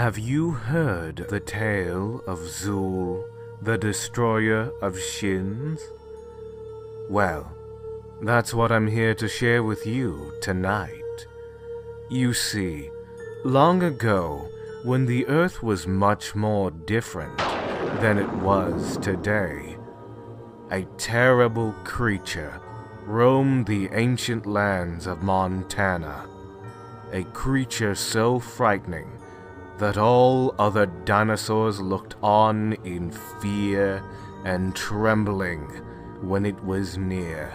Have you heard the tale of Zuul, the destroyer of shins? Well, that's what I'm here to share with you tonight. You see, long ago, when the Earth was much more different than it was today, a terrible creature roamed the ancient lands of Montana, a creature so frightening that all other dinosaurs looked on in fear and trembling when it was near.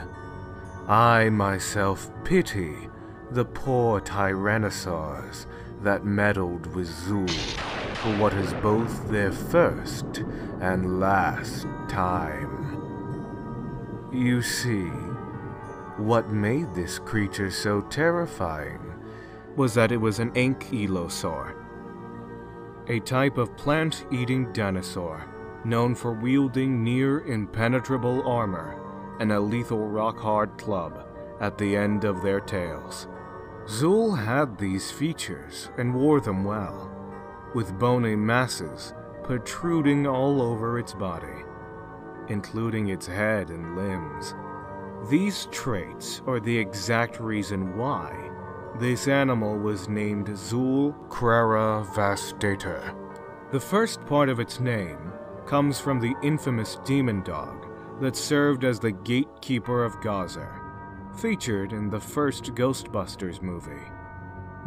I myself pity the poor tyrannosaurs that meddled with Zuul for what is both their first and last time. You see, what made this creature so terrifying was that it was an Ankylosaur, a type of plant-eating dinosaur known for wielding near-impenetrable armor and a lethal rock-hard club at the end of their tails. Zuul had these features and wore them well, with bony masses protruding all over its body, including its head and limbs. These traits are the exact reason why this animal was named Zuul Crurivastator. The first part of its name comes from the infamous demon dog that served as the gatekeeper of Gaza, featured in the first Ghostbusters movie.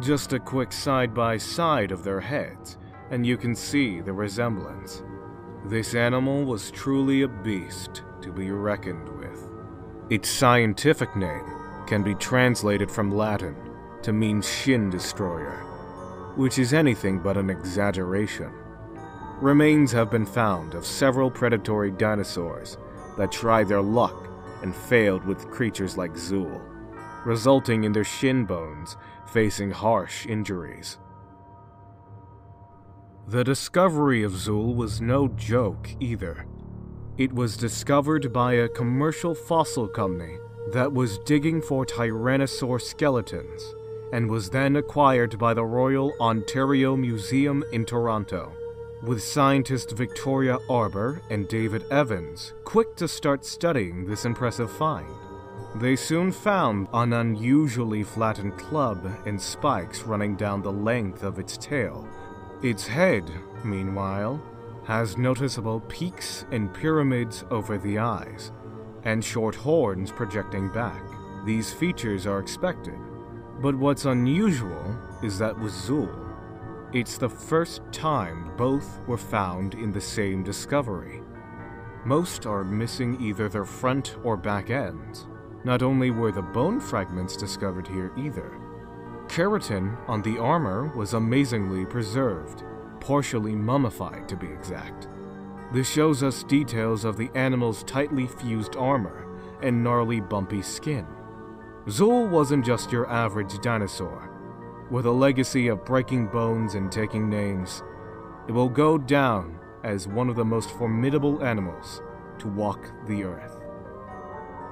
Just a quick side-by-side of their heads, and you can see the resemblance. This animal was truly a beast to be reckoned with. Its scientific name can be translated from Latin to mean shin destroyer, which is anything but an exaggeration. Remains have been found of several predatory dinosaurs that tried their luck and failed with creatures like Zuul, resulting in their shin bones facing harsh injuries. The discovery of Zuul was no joke either. It was discovered by a commercial fossil company that was digging for tyrannosaur skeletons, and was then acquired by the Royal Ontario Museum in Toronto, with scientists Victoria Arbour and David Evans quick to start studying this impressive find. They soon found an unusually flattened club and spikes running down the length of its tail. Its head, meanwhile, has noticeable peaks and pyramids over the eyes, and short horns projecting back. These features are expected. But what's unusual is that with Zuul, it's the first time both were found in the same discovery. Most are missing either their front or back ends. Not only were the bone fragments discovered here either. Keratin on the armor was amazingly preserved, partially mummified to be exact. This shows us details of the animal's tightly fused armor and gnarly bumpy skin. Zuul wasn't just your average dinosaur. With a legacy of breaking bones and taking names, it will go down as one of the most formidable animals to walk the Earth.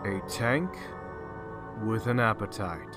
A tank with an appetite.